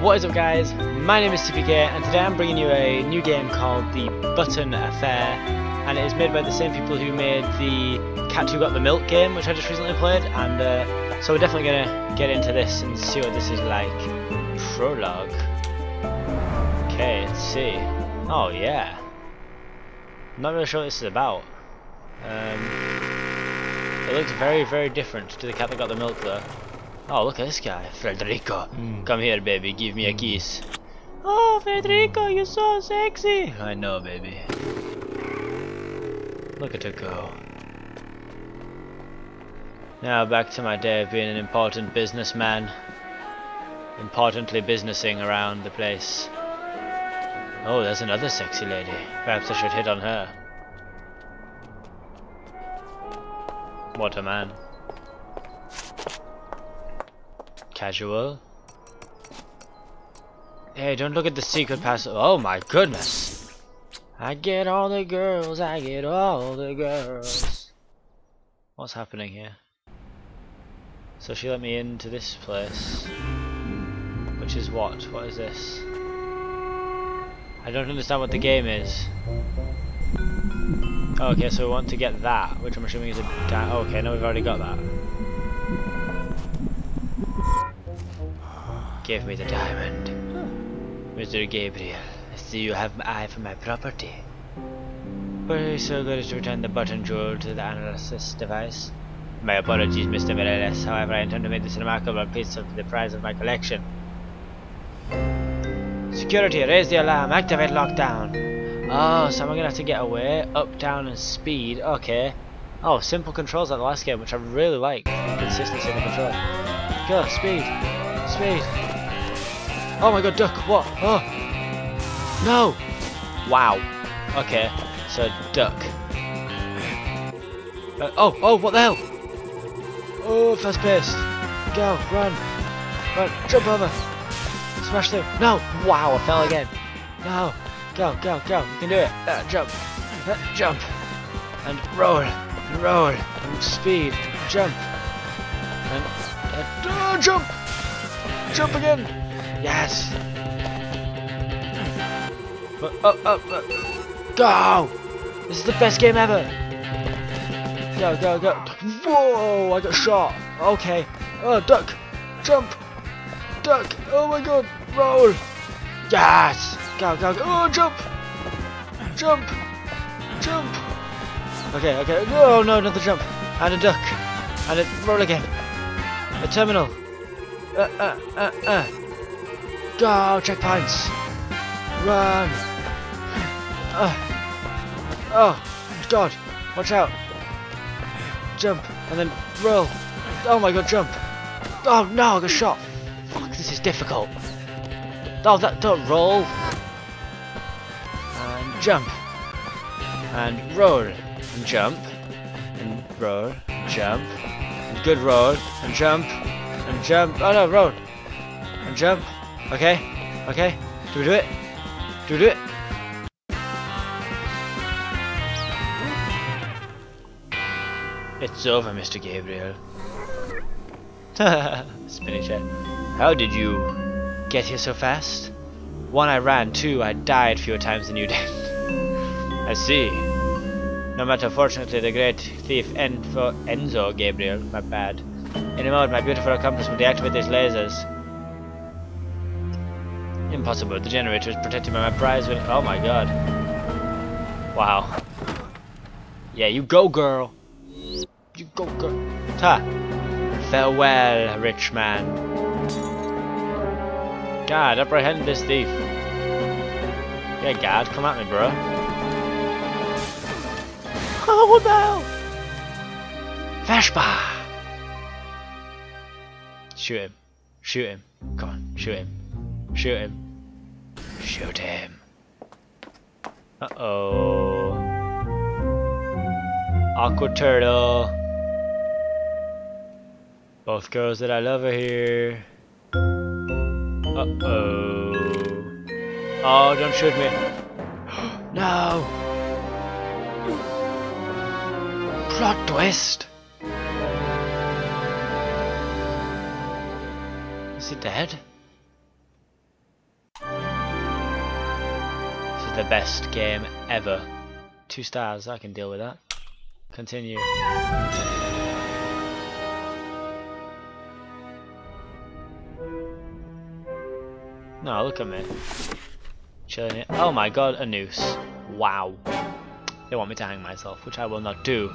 What is up, guys? My name is SeaPeeKay, and today I'm bringing you a new game called The Button Affair, and it is made by the same people who made the Cat Who Got The Milk game, which I just recently played, and so we're definitely gonna get into this and see what this is like. Prologue. Okay, let's see. Oh yeah. I'm not really sure what this is about. It looks very, very different to the Cat Who Got The Milk though. Oh, look at this guy, Federico. Come here, baby, give me a kiss. Oh, Federico, you're so sexy. I know, baby. Look at her go. Now back to my day of being an important businessman. Importantly businessing around the place. Oh, there's another sexy lady. Perhaps I should hit on her. What a man. Casual. Hey, don't look at the secret password. Oh my goodness! I get all the girls. What's happening here? So she let me into this place. Which is what? What is this? I don't understand what the game is. Oh, okay, so we want to get that, which I'm assuming is a... okay, no, we've already got that. Give me the diamond. Mr. Gabriel, I see you have an eye for my property. But are you so good as to return the button jewel to the analysis device? My apologies, Mr. Morales. However, I intend to make this remarkable piece of the prize of my collection. Security, raise the alarm. Activate lockdown. Oh, so I'm going to have to get away. Up, down, and speed. Okay. Oh, simple controls like the last game, which I really like. Consistency in the control. Go, speed. Speed. Oh my god, duck, what? Oh! No! Wow. Okay, so duck. Oh, what the hell? Oh, fast paced. Go, run. Run, jump over. Smash through. No! Wow, I fell again. No! Go. You can do it. Jump. Jump. And roll. And roll. And speed. Jump. And... jump! Jump again! Yes! Up! Go! This is the best game ever! Go! Whoa! I got shot! Okay. Oh, duck! Jump! Duck! Oh my god! Roll! Yes! Go! Oh, jump! Jump! Okay. Oh no, another jump! And a duck! And a roll again! A terminal! Go, checkpoints! Run! Oh, god! Watch out! Jump, and then roll! Oh my god, jump! Oh no, I got shot! Fuck, this is difficult! Oh, that don't roll! And jump! And roll! And jump! And roll! And jump! And good roll! And jump! And jump! Oh no, roll! And jump! Okay. Do we do it? It's over, Mr. Gabriel. Spinning chair. How did you get here so fast? One, I ran. Two, I died fewer times than you did. I see. No matter, fortunately, the great thief Enzo, Gabriel, my bad. In a moment, my beautiful accomplice will deactivate these lasers. Impossible, the generator is protected by my prize with... Oh my god. Wow. Yeah, you go girl. Ta. Farewell, rich man. God, apprehend this thief. Yeah, God, come at me, bro. Oh, what the hell? Vashbar. Shoot him. Come on, shoot him. Uh-oh. Aqua turtle. Both girls that I love are here. Uh-oh. Oh, don't shoot me. No! Plot twist! Is it dead? the best game ever. 2 stars, I can deal with that. Continue. No, look at me. Chilling it. Oh my god, a noose. Wow. They want me to hang myself, which I will not do.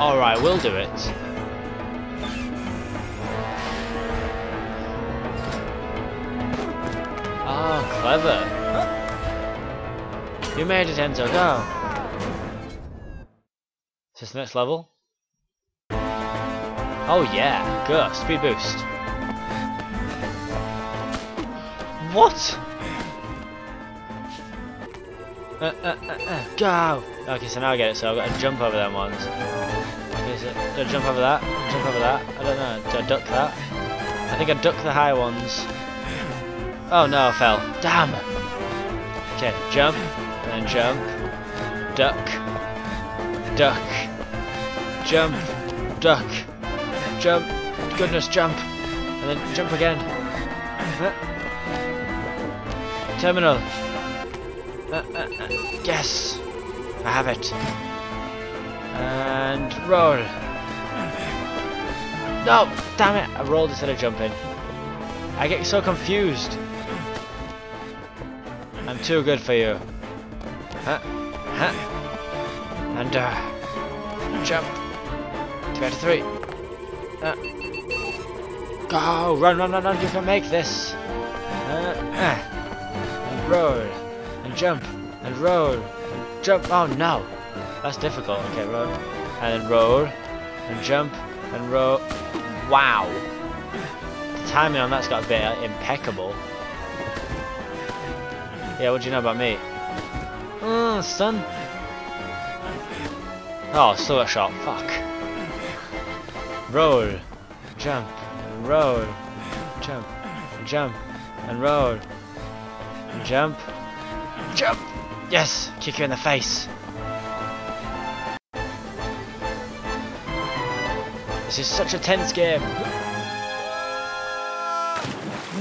Alright, we'll do it. Oh, clever. Huh? You made it, Enzo, go. Is this the next level? Oh yeah, go, speed boost. What? Go! Okay, so now I get it, so I've got to jump over them ones. Okay, so do I jump over that? Jump over that? I don't know. Do I duck that? I think I duck the high ones. Oh no, I fell. Damn! Okay, jump, and then jump. Duck. Duck. Jump. Duck. Jump. Goodness, jump. And then jump again. Terminal. Yes, I have it. And roll. No, damn it! I rolled instead of jumping. I get so confused. I'm too good for you. And jump. 2 out of 3. Go! Run! Run! Run! Run! You can make this. And roll. And jump, and roll, and jump, oh no, that's difficult, okay, roll, and then roll, and jump, and roll, wow, the timing on that's got to be impeccable. Yeah, what do you know about me? Oh, son. Oh, slow shot, fuck. Roll, jump, and roll, jump, and jump, and roll, and jump. Jump! Yes! Kick you in the face! This is such a tense game!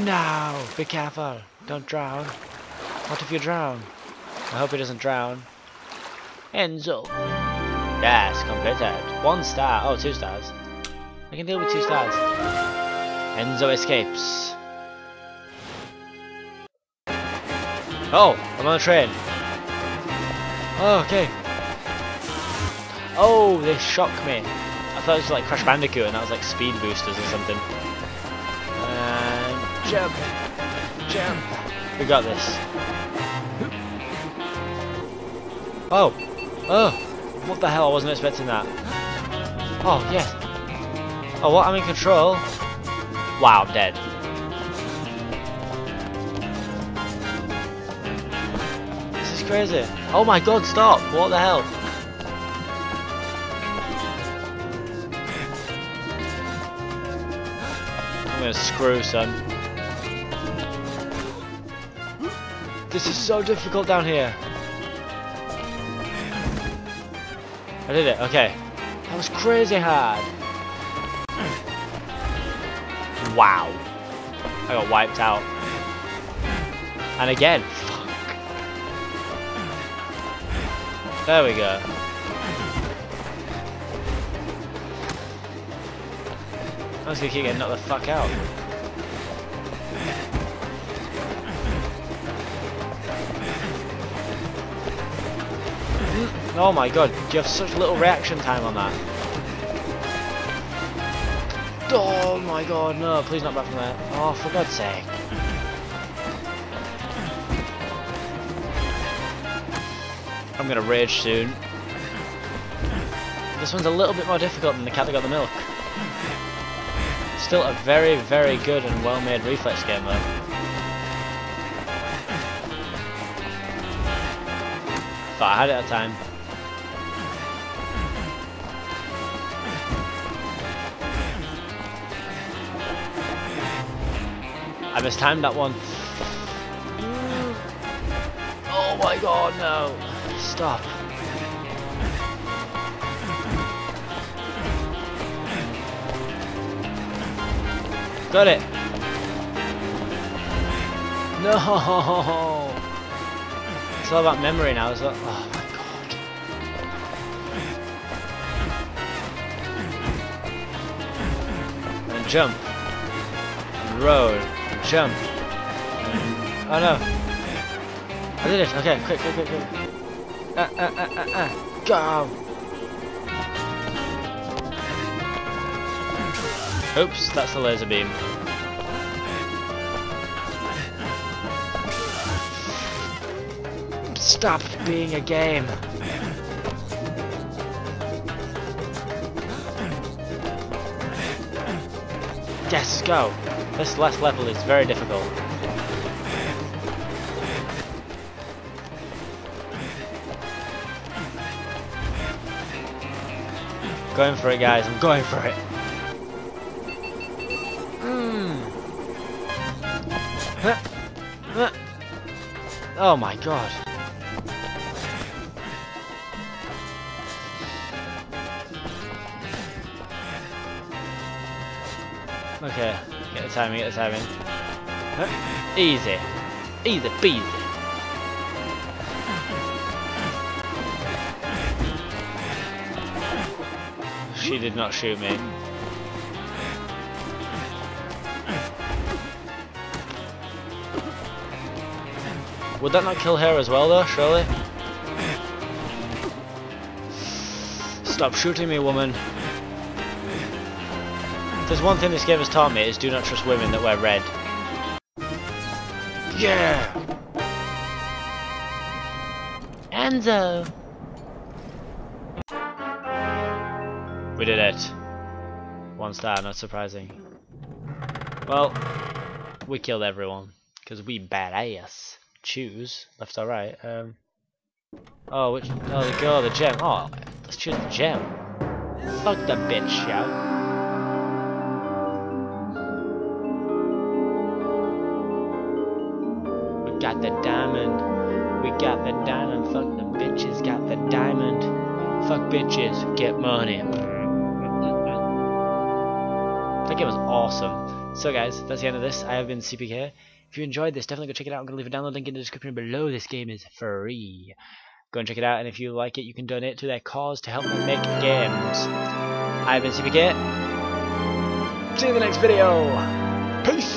No! Be careful! Don't drown! What if you drown? I hope he doesn't drown. Enzo! Yes, completed! 1 star! Oh, 2 stars. I can deal with 2 stars. Enzo escapes. Oh, I'm on a train. Oh, okay. Oh, they shock me. I thought it was like Crash Bandicoot and that was like speed boosters or something. And jump. Jump. We got this. Oh. Oh. What the hell? I wasn't expecting that. Oh, yes. Oh, what? I'm in control. Wow, I'm dead. Crazy. Oh my god, stop! What the hell? I'm gonna screw, son. This is so difficult down here. I did it, okay. That was crazy hard. Wow. I got wiped out. And again. There we go. I was gonna keep getting knocked the fuck out. Oh my god, you have such little reaction time on that. Oh my god, no, please not back from there. Oh, for god's sake. I'm gonna rage soon. This one's a little bit more difficult than the Cat Who Got The Milk. Still a very, very good and well-made reflex game though. But I had it at a time. I mistimed that one. Oh my god, no! Stop. Got it. No. It's all about memory now, is it? Oh my god. And jump. And roll. And jump. And... oh no. I did it. Okay, quick. Go. Oops, that's the laser beam. Stop being a game. Yes, go. This last level is very difficult. Going for it, guys. I'm going for it. Oh my god. Okay, get the timing. Easy. Easy peasy. She did not shoot me. Would that not kill her as well though, surely? Stop shooting me, woman. If there's one thing this game has taught me, is do not trust women that wear red. Yeah! Enzo! We did it. 1 star, not surprising. Well, we killed everyone. Because we badass. Choose left or right. Oh, which? Oh, the girl, the gem. Oh, let's choose the gem. Fuck the bitch out. We got the diamond. We got the diamond. Fuck the bitches. Got the diamond. Fuck bitches. Get money. That game was awesome. So guys, that's the end of this. I have been SeaPeeKay. If you enjoyed this, definitely go check it out. I'm going to leave a download link in the description below. This game is free. Go and check it out, and if you like it, you can donate to their cause to help them make games. I've been SeaPeeKay. See you in the next video. Peace!